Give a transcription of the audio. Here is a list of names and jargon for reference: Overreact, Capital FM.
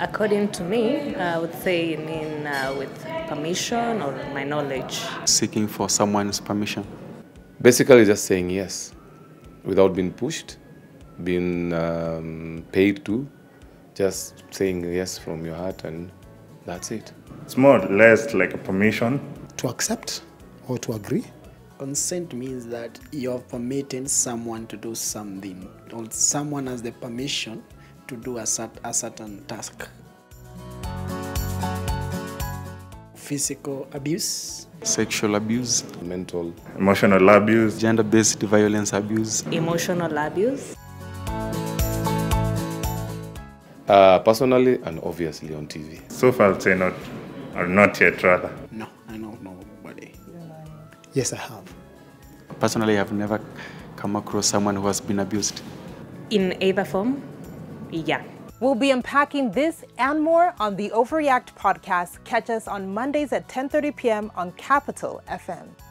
According to me, I would say you mean with permission or my knowledge. Seeking for someone's permission. Basically just saying yes, without being pushed, being paid to, just saying yes from your heart, and that's it. It's more or less like a permission. To accept or to agree. Consent means that you have permitted someone to do something, or someone has the permission to do a certain task. Physical abuse. Sexual abuse. Mental. Emotional abuse. Gender-based violence abuse. Emotional abuse. Personally and obviously on TV. So far I'll say not, or not yet rather. No, I don't know nobody. Yes, I have. Personally, I've never come across someone who has been abused. In either form? Yeah. We'll be unpacking this and more on the Overreact podcast. Catch us on Mondays at 10:30 p.m. on Capital FM.